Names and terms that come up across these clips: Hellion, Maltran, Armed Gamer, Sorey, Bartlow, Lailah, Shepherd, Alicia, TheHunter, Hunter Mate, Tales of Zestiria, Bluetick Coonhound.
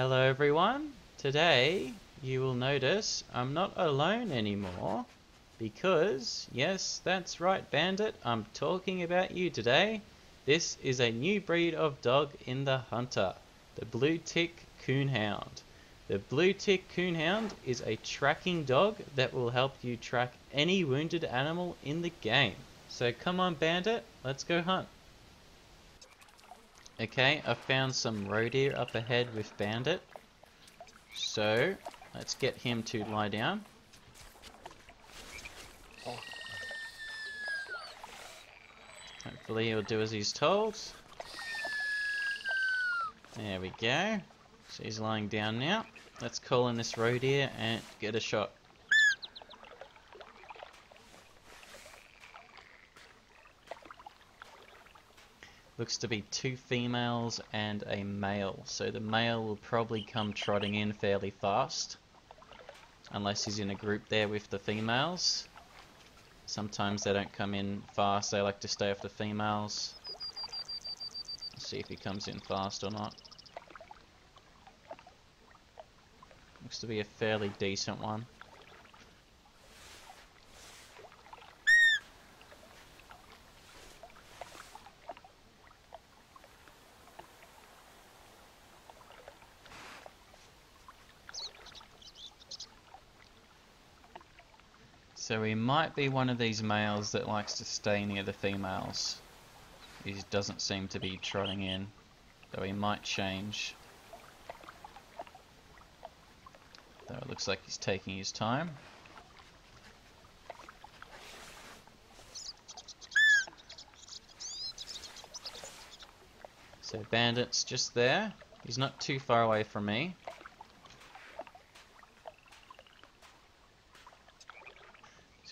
Hello everyone, today you will notice I'm not alone anymore because, yes, that's right Bandit, I'm talking about you today. This is a new breed of dog in the Hunter, the Bluetick Coonhound. The Bluetick Coonhound is a tracking dog that will help you track any wounded animal in the game. So come on Bandit, let's go hunt. Okay, I found some roe deer up ahead with Bandit. So, let's get him to lie down. Hopefully he'll do as he's told. There we go. So he's lying down now. Let's call in this roe deer and get a shot. Looks to be two females and a male, so the male will probably come trotting in fairly fast. Unless he's in a group there with the females. Sometimes they don't come in fast, they like to stay off the females. Let's see if he comes in fast or not. Looks to be a fairly decent one. So he might be one of these males that likes to stay near the females. He just doesn't seem to be trotting in, though he might change. Though it looks like he's taking his time. So Bandit's just there. He's not too far away from me.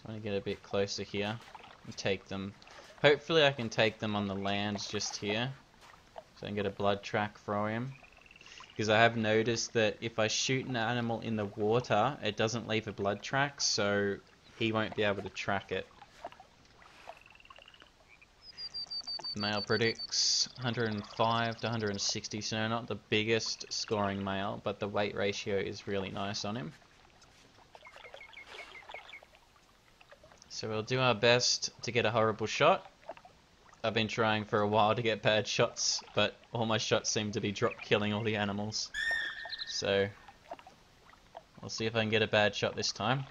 I'm going to get a bit closer here and take them. Hopefully I can take them on the land just here so I can get a blood track for him, because I have noticed that if I shoot an animal in the water it doesn't leave a blood track, so he won't be able to track it. Male predicts 105 to 160, so not the biggest scoring male, but the weight ratio is really nice on him. So we'll do our best to get a horrible shot. I've been trying for a while to get bad shots, but all my shots seem to be drop-killing all the animals. So, we'll see if I can get a bad shot this time.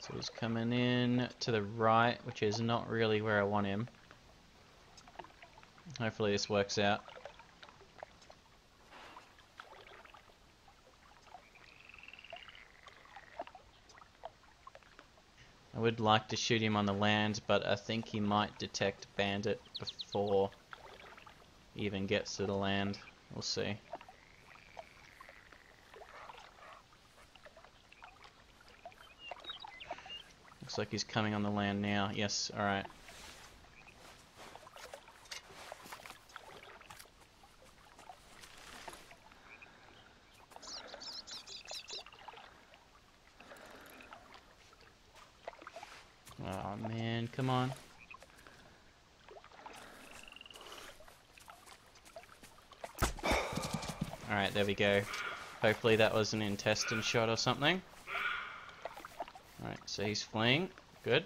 So he's coming in to the right, which is not really where I want him. Hopefully this works out. I would like to shoot him on the land, but I think he might detect Bandit before he even gets to the land. We'll see. Looks like he's coming on the land now. Yes, alright. Oh man, come on. Alright, there we go. Hopefully that was an intestine shot or something. Alright, so he's fleeing. Good.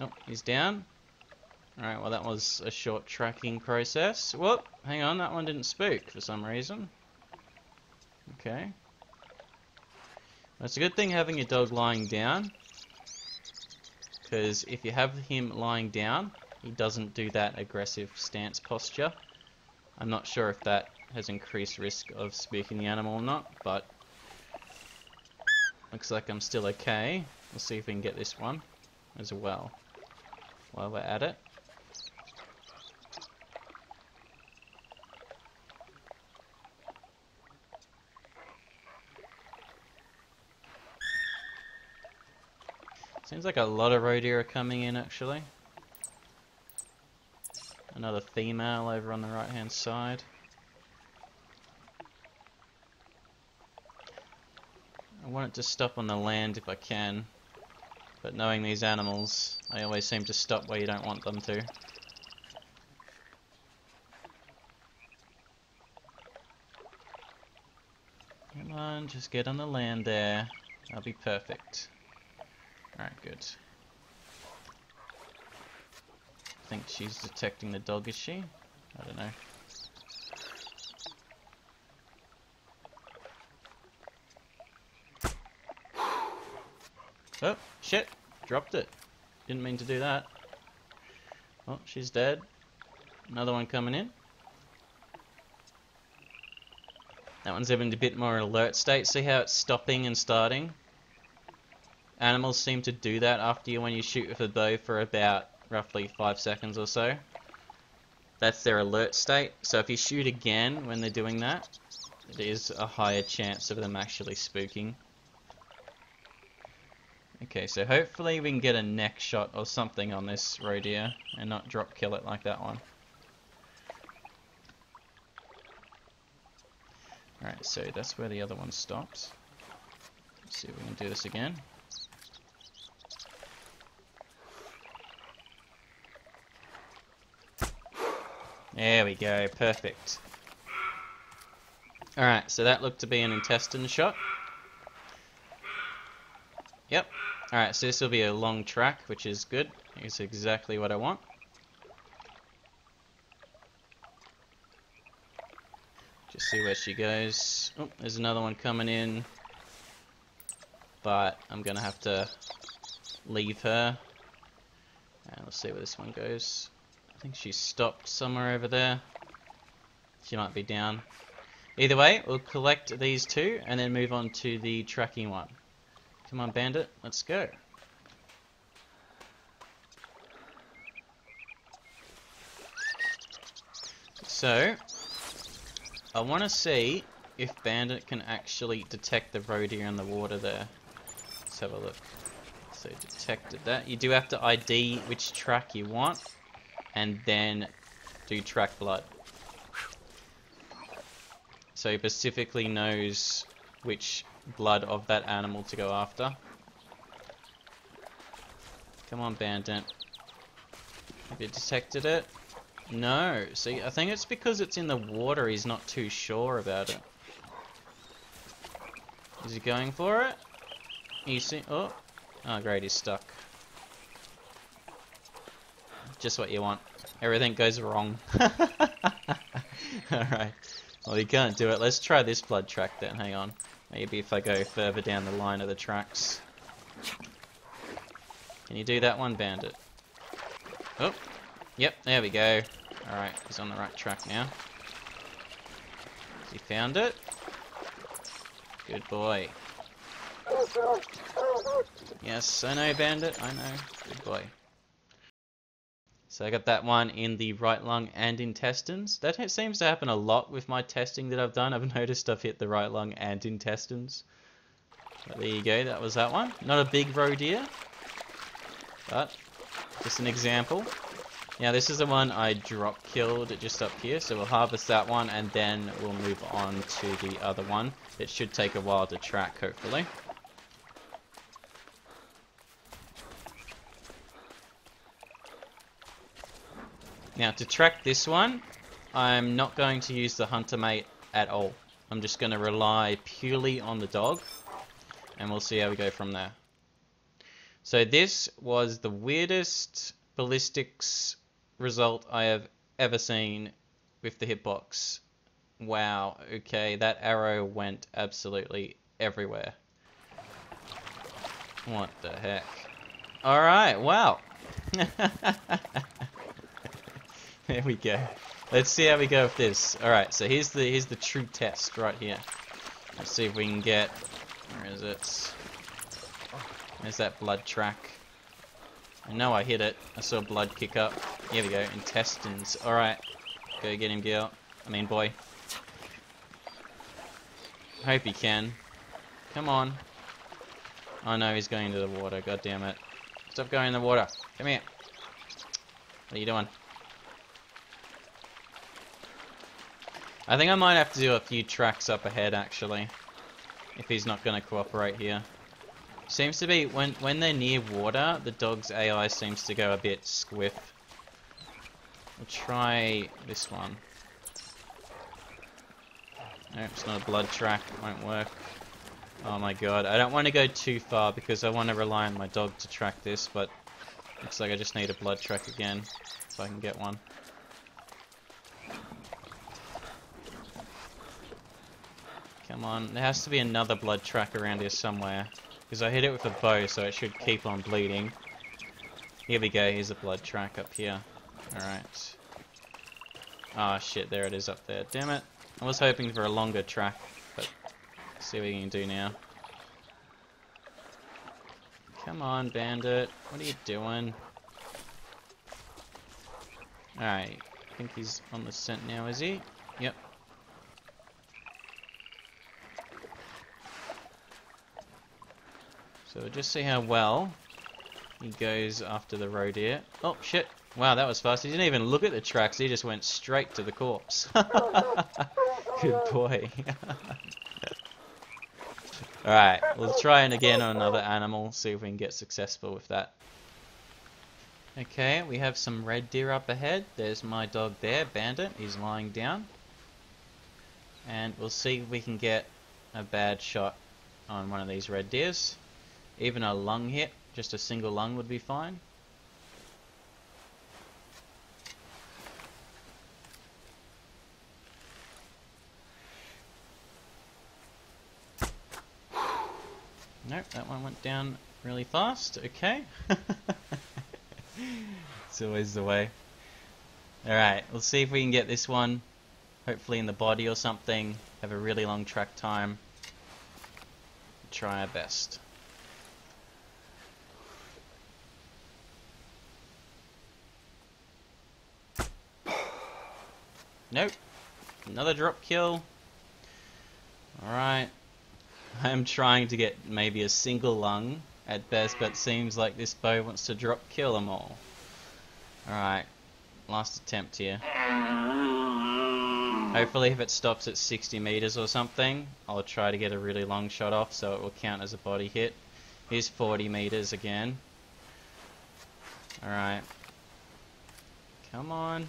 Oh, he's down. Alright, well that was a short tracking process. Whoop, hang on, that one didn't spook for some reason. Okay. It's a good thing having your dog lying down, because if you have him lying down, he doesn't do that aggressive stance posture. I'm not sure if that has increased risk of spooking the animal or not, but looks like I'm still okay. We'll see if we can get this one as well while we're at it. Seems like a lot of roe deer are coming in actually. Another female over on the right hand side. I want it to stop on the land if I can. But knowing these animals, they always seem to stop where you don't want them to. Come on, just get on the land there. That'll be perfect. Alright, good. I think she's detecting the dog, is she? I don't know. Oh, shit! Dropped it. Didn't mean to do that. Oh, she's dead. Another one coming in. That one's even a bit more alert state. See how it's stopping and starting? Animals seem to do that after you when you shoot with a bow for about roughly 5 seconds or so. That's their alert state. So if you shoot again when they're doing that, it is a higher chance of them actually spooking. Okay, so hopefully we can get a neck shot or something on this roe deer and not drop kill it like that one. Alright, so that's where the other one stops. Let's see if we can do this again. There we go, perfect. Alright, so that looked to be an intestine shot. Yep. Alright, so this will be a long track, which is good. It's exactly what I want. Just see where she goes. Oh, there's another one coming in. But I'm going to have to leave her. And we'll see where this one goes. I think she stopped somewhere over there. She might be down. Either way, we'll collect these two and then move on to the tracking one. Come on, bandit, let's go. So, I want to see if bandit can actually detect the roe deer in the water there. Let's have a look. So, detected that. You do have to ID which track you want, and then do track blood. So, he specifically knows which blood of that animal to go after. Come on, bandit. Have you detected it? No. See, I think it's because it's in the water he's not too sure about it. Is he going for it? You see? Oh. Oh, great, he's stuck. Just what you want. Everything goes wrong. Alright. Well, you can't do it. Let's try this blood track then. Hang on. Maybe if I go further down the line of the tracks. Can you do that one, bandit? Oh, yep, there we go. Alright, he's on the right track now. He found it. Good boy. Yes, I know, bandit, I know. Good boy. So I got that one in the right lung and intestines. That seems to happen a lot with my testing that I've done. I've noticed I've hit the right lung and intestines. But there you go, that was that one. Not a big roe deer, but just an example. Now this is the one I drop killed just up here. So we'll harvest that one and then we'll move on to the other one. It should take a while to track, hopefully. Now to track this one, I'm not going to use the Hunter Mate at all. I'm just going to rely purely on the dog, and we'll see how we go from there. So this was the weirdest ballistics result I have ever seen with the hitbox. Wow, okay, that arrow went absolutely everywhere. What the heck? Alright, wow. There we go. Let's see how we go with this. Alright, so here's the true test right here. Let's see if we can get... Where is it? There's that blood track. I know I hit it. I saw blood kick up. Here we go. Intestines. Alright. Go get him, girl. I mean, boy. Hope he can. Come on. Oh no, he's going into the water. God damn it. Stop going in the water. Come here. What are you doing? I think I might have to do a few tracks up ahead, actually, if he's not going to cooperate here. Seems to be, when they're near water, the dog's AI seems to go a bit squiff. We'll try this one. No, it's not a blood track. It won't work. Oh my god. I don't want to go too far because I want to rely on my dog to track this, but looks like I just need a blood track again, if I can get one. Come on. There has to be another blood track around here somewhere, because I hit it with a bow, so it should keep on bleeding. Here we go. Here's a blood track up here. Alright. Ah, shit. There it is up there. Damn it. I was hoping for a longer track, but let's see what you can do now. Come on, bandit. What are you doing? Alright, I think he's on the scent now, is he? Yep. So we'll just see how well he goes after the roe deer. Oh, shit. Wow, that was fast. He didn't even look at the tracks. He just went straight to the corpse. Good boy. Alright, we'll try it again on another animal, see if we can get successful with that. Okay, we have some red deer up ahead. There's my dog there, Bandit. He's lying down. And we'll see if we can get a bad shot on one of these red deers. Even a lung hit, just a single lung would be fine. Nope, that one went down really fast. Okay. It's always the way. Alright, we'll see if we can get this one, hopefully in the body or something. Have a really long track time. Try our best. Nope. Another drop kill. Alright. I'm trying to get maybe a single lung at best, but it seems like this bow wants to drop kill them all. Alright, last attempt here. Hopefully if it stops at 60 meters or something, I'll try to get a really long shot off so it will count as a body hit. Here's 40 meters again. Alright. Come on.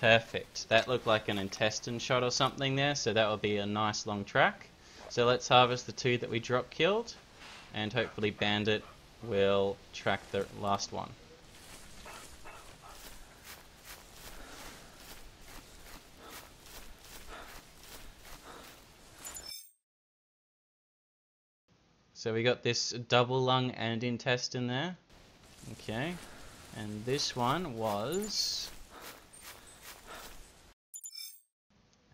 Perfect. That looked like an intestine shot or something there, so that will be a nice long track. So let's harvest the two that we drop killed, and hopefully Bandit will track the last one. So we got this double lung and intestine there. Okay. And this one was...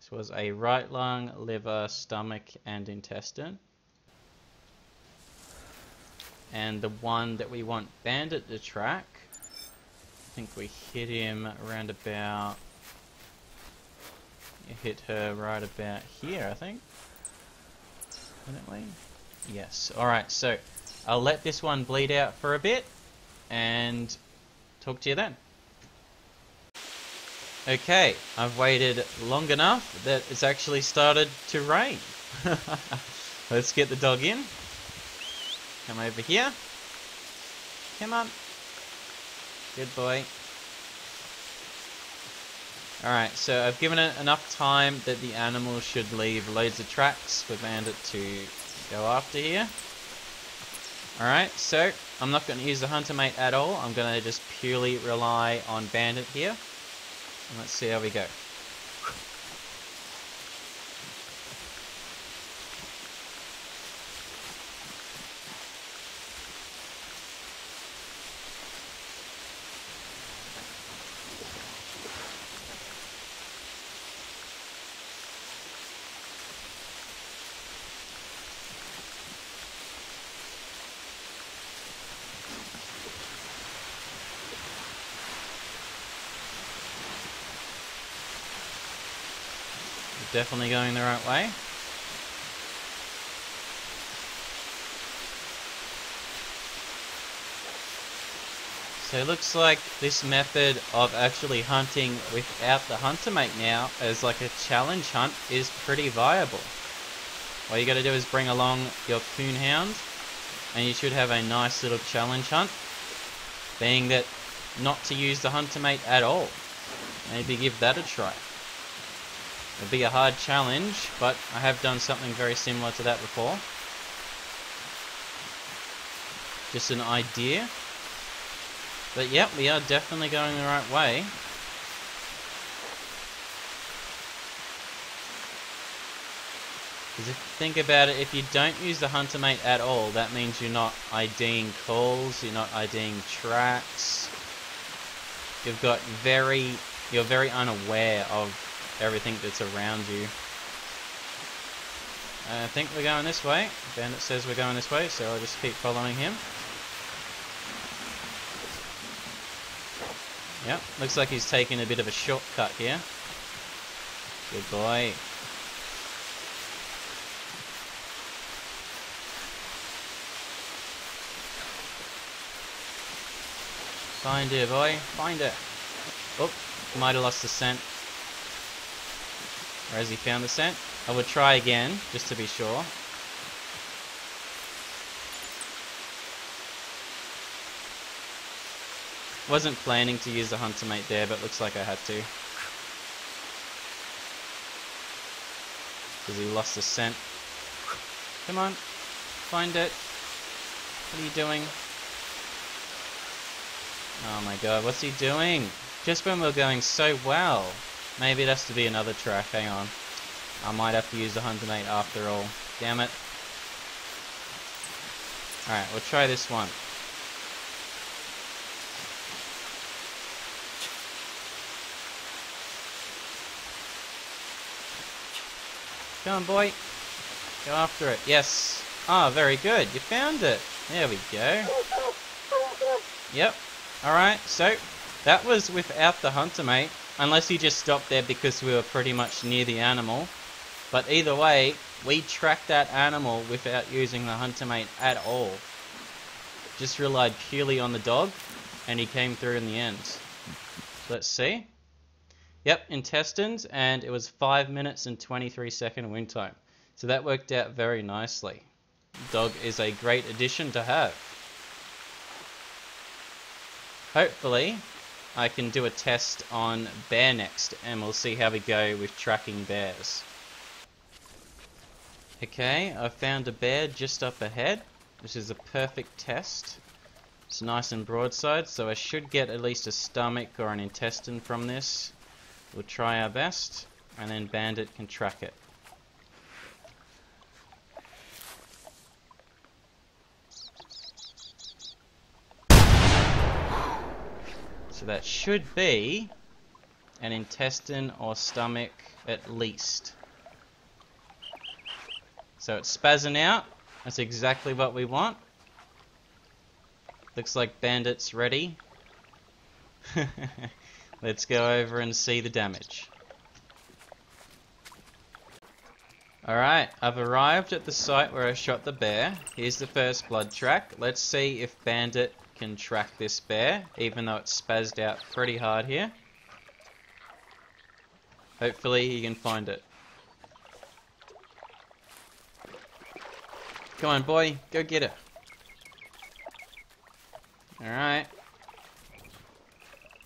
this was a right lung, liver, stomach, and intestine. And the one that we want Bandit to track, I think we hit him around about... hit her right about here, I think. Didn't we? Yes. Alright, so I'll let this one bleed out for a bit, and talk to you then. Okay, I've waited long enough that it's actually started to rain. Let's get the dog in. Come over here. Come on. Good boy. Alright, so I've given it enough time that the animal should leave loads of tracks for Bandit to go after here. Alright, so I'm not going to use the Hunter Mate at all. I'm going to just purely rely on Bandit here. Let's see how we go. Definitely going the right way. So So it looks like this method of actually hunting without the Hunter Mate now as like a challenge hunt is pretty viable. All you gotta do is bring along your coonhound and you should have a nice little challenge hunt, being that not to use the Hunter Mate at all. Maybe give that a try. It'll be a hard challenge, but I have done something very similar to that before. Just an idea. But yep, we are definitely going the right way. Because if you think about it, if you don't use the Hunter Mate at all, that means you're not IDing calls, you're not IDing tracks. You've got you're very unaware of everything that's around you. I think we're going this way. Bandit says we're going this way, so I'll just keep following him. Yep, looks like he's taking a bit of a shortcut here. Good boy. Find her, boy. Find her. Oh, might have lost the scent. Or has he found the scent? I would try again, just to be sure. Wasn't planning to use the Hunter Mate there, but looks like I had to. Because he lost the scent. Come on. Find it. What are you doing? Oh my god, what's he doing? Just when we're going so well. Maybe it has to be another track, hang on. I might have to use the Hunter Mate after all. Damn it. Alright, we'll try this one. Come on, boy. Go after it. Yes. Ah, very good. You found it. There we go. Yep. Alright, so that was without the Hunter Mate, unless he just stopped there because we were pretty much near the animal. But either way, we tracked that animal without using the Hunter Mate at all. Just relied purely on the dog, and he came through in the end. Let's see. Yep, intestines, and it was 5 minutes and 23 second win time. So that worked out very nicely. Dog is a great addition to have. Hopefully, I can do a test on bear next, and we'll see how we go with tracking bears. Okay, I found a bear just up ahead. This is a perfect test. It's nice and broadside, so I should get at least a stomach or an intestine from this. We'll try our best, and then Bandit can track it. So that should be an intestine or stomach at least. So it's spazzing out. That's exactly what we want. Looks like Bandit's ready. Let's go over and see the damage. Alright, I've arrived at the site where I shot the bear. Here's the first blood track. Let's see if Bandit can track this bear, even though it's spazzed out pretty hard here. Hopefully he can find it. Come on, boy, go get her. Alright.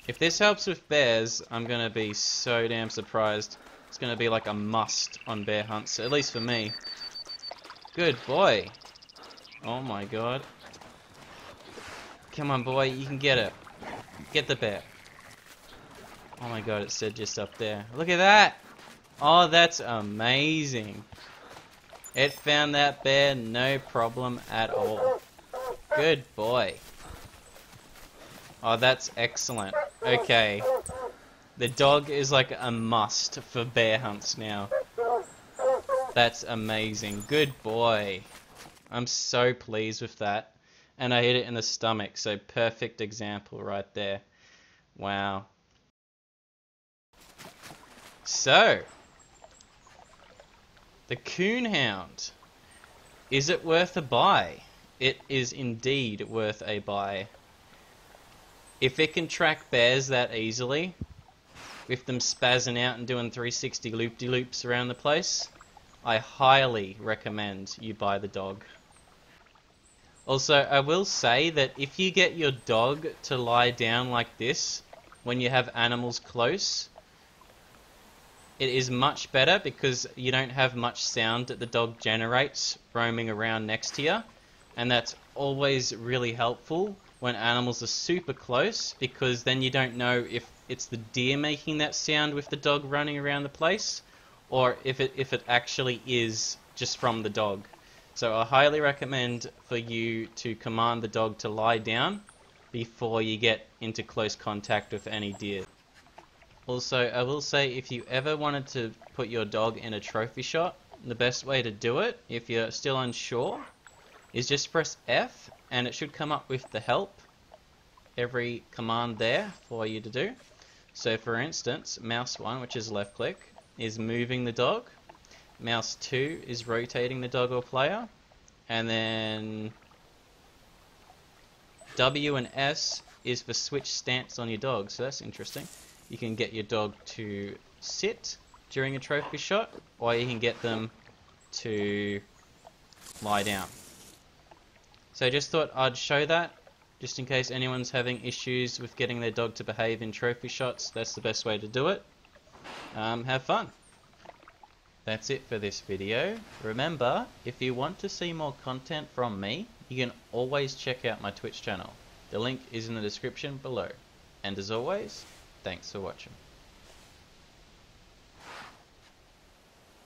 If this helps with bears, I'm gonna be so damn surprised. It's gonna be like a must on bear hunts, at least for me. Good boy. Oh my god. Come on, boy, you can get it. Get the bear. Oh my god, it said just up there. Look at that! Oh, that's amazing. It found that bear, no problem at all. Good boy. Oh, that's excellent. Okay. The dog is like a must for bear hunts now. That's amazing. Good boy. I'm so pleased with that. And I hit it in the stomach, so perfect example right there. Wow. So, the Coonhound. Is it worth a buy? It is indeed worth a buy. If it can track bears that easily, with them spazzing out and doing 360 loop-de-loops around the place, I highly recommend you buy the dog. Also, I will say that if you get your dog to lie down like this when you have animals close, it is much better because you don't have much sound that the dog generates roaming around next to you, and that's always really helpful when animals are super close, because then you don't know if it's the deer making that sound with the dog running around the place, or if it actually is just from the dog. So I highly recommend for you to command the dog to lie down before you get into close contact with any deer. Also, I will say, if you ever wanted to put your dog in a trophy shot, the best way to do it, if you're still unsure, is just press F and it should come up with the help, every command there for you to do. So for instance, mouse 1, which is left click, is moving the dog, mouse 2 is rotating the dog or player, and then W and S is for switch stance on your dog. So that's interesting. You can get your dog to sit during a trophy shot, or you can get them to lie down. So I just thought I'd show that, just in case anyone's having issues with getting their dog to behave in trophy shots. That's the best way to do it. Have fun. That's it for this video. Remember, if you want to see more content from me, you can always check out my Twitch channel. The link is in the description below. And as always, thanks for watching.